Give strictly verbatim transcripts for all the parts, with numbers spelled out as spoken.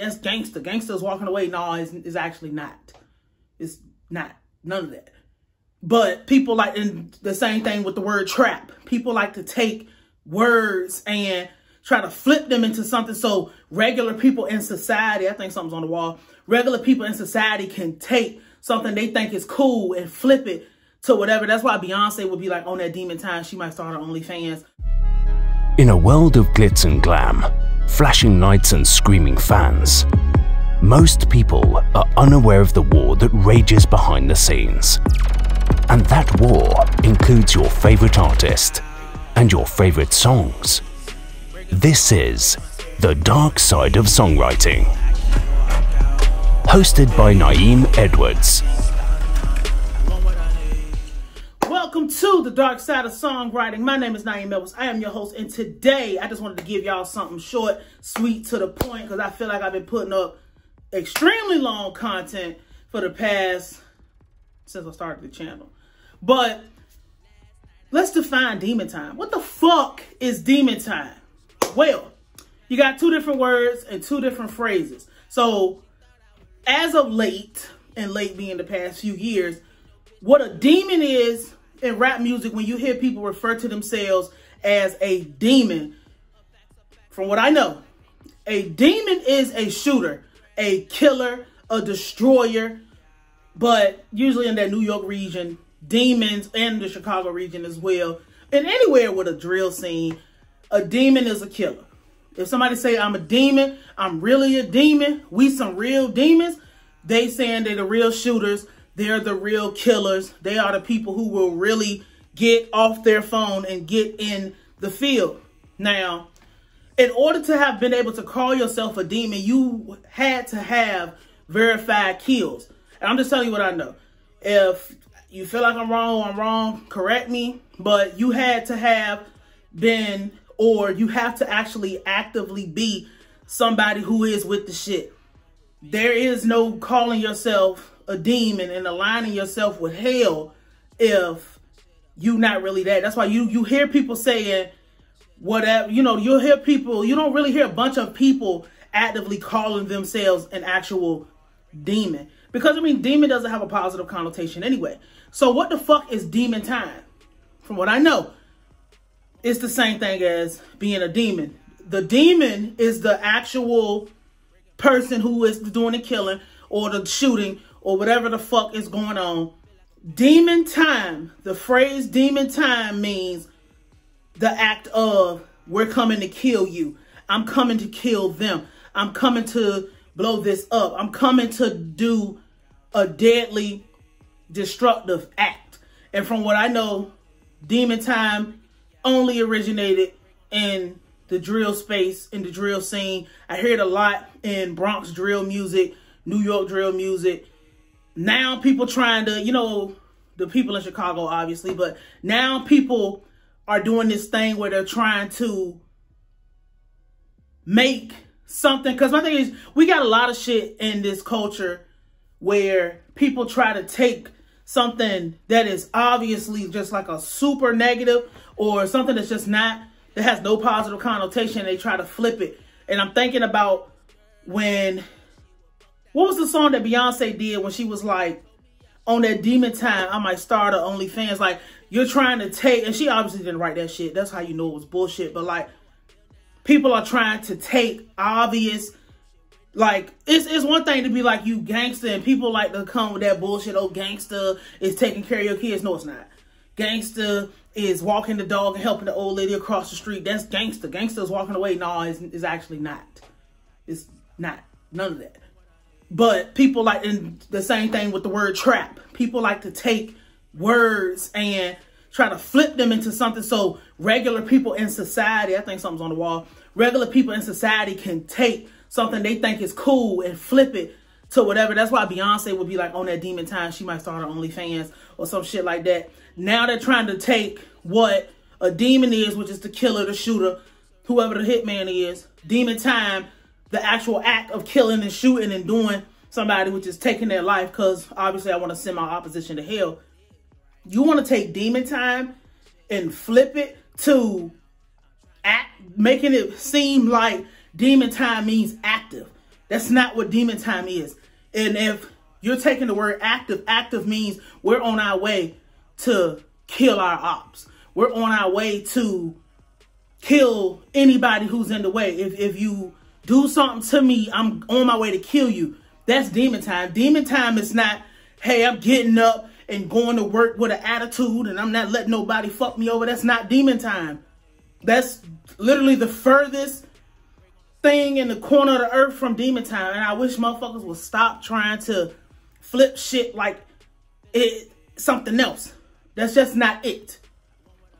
That's gangster. Gangster's walking away. No, it's, it's actually not. It's not. None of that. But people like, and the same thing with the word trap. People like to take words and try to flip them into something. So regular people in society, I think something's on the wall. Regular people in society can take something they think is cool and flip it to whatever. That's why Beyonce would be like on that demon time. She might start her OnlyFans. In a world of glitz and glam, flashing lights and screaming fans, most people are unaware of the war that rages behind the scenes. And that war includes your favorite artist and your favorite songs. This is The Dark Side of Songwriting, hosted by Nayim Edwards. Welcome to The Dark Side of Songwriting. My name is Nayim Edwards. I am your host, and today I just wanted to give y'all something short, sweet, to the point, because I feel like I've been putting up extremely long content for the past, since I started the channel. But let's define demon time. What the fuck is demon time? Well, you got two different words and two different phrases. So as of late, and late being the past few years, what a demon is in rap music, when you hear people refer to themselves as a demon, from what I know, a demon is a shooter, a killer, a destroyer. But usually in that New York region, demons, and the Chicago region as well, and anywhere with a drill scene, a demon is a killer. If somebody say, I'm a demon, I'm really a demon, we some real demons, they saying they're the real shooters, they're the real killers, they are the people who will really get off their phone and get in the field. Now, in order to have been able to call yourself a demon, you had to have verified kills. And I'm just telling you what I know. If you feel like I'm wrong, I'm wrong, correct me. But you had to have been, or you have to actually actively be somebody who is with the shit. There is no calling yourself a demon and aligning yourself with hell if you not really that. That's why you, you hear people saying whatever, you know, you'll hear people, you don't really hear a bunch of people actively calling themselves an actual demon. Because, I mean, demon doesn't have a positive connotation anyway. So what the fuck is demon time? From what I know, it's the same thing as being a demon. The demon is the actual person who is doing the killing or the shooting or whatever the fuck is going on. Demon time, the phrase demon time means the act of, we're coming to kill you. I'm coming to kill them. I'm coming to blow this up. I'm coming to do a deadly, destructive act. And from what I know, demon time only originated in the drill space, in the drill scene. I hear it a lot in Bronx drill music, New York drill music. Now people trying to, you know, the people in Chicago, obviously, but now people are doing this thing where they're trying to make something, because my thing is, we got a lot of shit in this culture where people try to take something that is obviously just like a super negative or something that's just not, that has no positive connotation, and they try to flip it. And I'm thinking about when, what was the song that Beyonce did when she was like, on that demon time, I might start her OnlyFans. Like, you're trying to take, and she obviously didn't write that shit. That's how you know it was bullshit. But like, people are trying to take obvious, like, it's, it's one thing to be like, you gangster, and people like to come with that bullshit, oh, gangster is taking care of your kids. No, it's not. Gangster is walking the dog and helping the old lady across the street. That's gangster. Gangster is walking away. No, it's, it's actually not. It's not. None of that. But people like, and the same thing with the word trap. People like to take words and try to flip them into something. So regular people in society, I think something's on the wall. Regular people in society can take something they think is cool and flip it to whatever. That's why Beyonce would be like, on that demon time, she might start her OnlyFans or some shit like that. Now they're trying to take what a demon is, which is the killer, the shooter, whoever the hitman is. Demon time, the actual act of killing and shooting and doing somebody, which is taking their life, because obviously I want to send my opposition to hell. You want to take demon time and flip it to act, making it seem like demon time means active. That's not what demon time is. And if you're taking the word active, active means we're on our way to kill our ops. We're on our way to kill anybody who's in the way. If, if you do something to me, I'm on my way to kill you. That's demon time. Demon time is not, hey, I'm getting up and going to work with an attitude and I'm not letting nobody fuck me over. That's not demon time. That's literally the furthest thing in the corner of the earth from demon time. And I wish motherfuckers would stop trying to flip shit like it something else. That's just not it.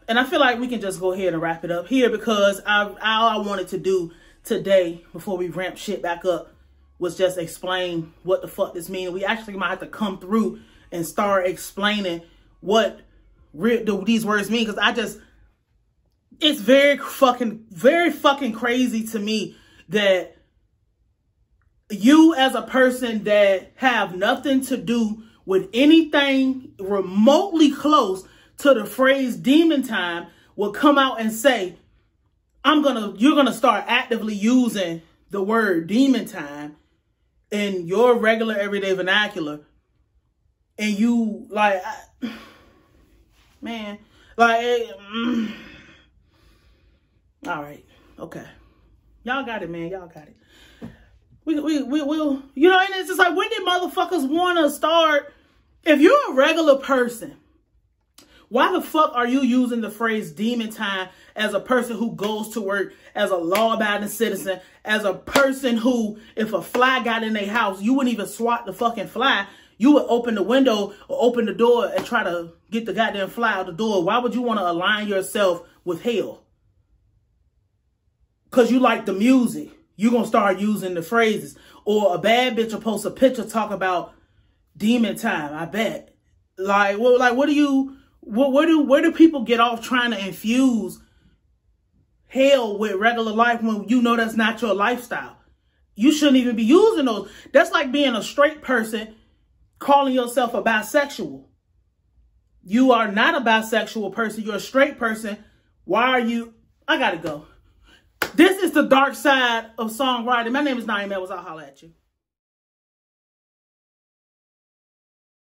And I feel like we can just go ahead and wrap it up here, because I, all I wanted to do today before we ramp shit back up was just explain what the fuck this means. We actually might have to come through and start explaining what re do these words mean. Because I just, it's very fucking, very fucking crazy to me that you as a person that have nothing to do with anything remotely close to the phrase demon time will come out and say, I'm gonna, you're gonna start actively using the word demon time in your regular everyday vernacular. And you like, I, man, like, it, mm, all right, okay, y'all got it, man, y'all got it. We we we will, you know. And it's just like, when did motherfuckers want to start? If you're a regular person, why the fuck are you using the phrase demon time as a person who goes to work, as a law-abiding citizen, as a person who, if a fly got in their house, you wouldn't even swat the fucking fly. You would open the window or open the door and try to get the goddamn fly out the door. Why would you want to align yourself with hell? Because you like the music. You're going to start using the phrases. Or a bad bitch will post a picture talk about demon time, I bet. Like, well, like, what do you... Well, where do where do people get off trying to infuse hell with regular life when you know that's not your lifestyle? You shouldn't even be using those. That's like being a straight person calling yourself a bisexual. You are not a bisexual person. You're a straight person. Why are you? I gotta go. This is The Dark Side of Songwriting. My name is Nayim Edwards. I'll holler at you.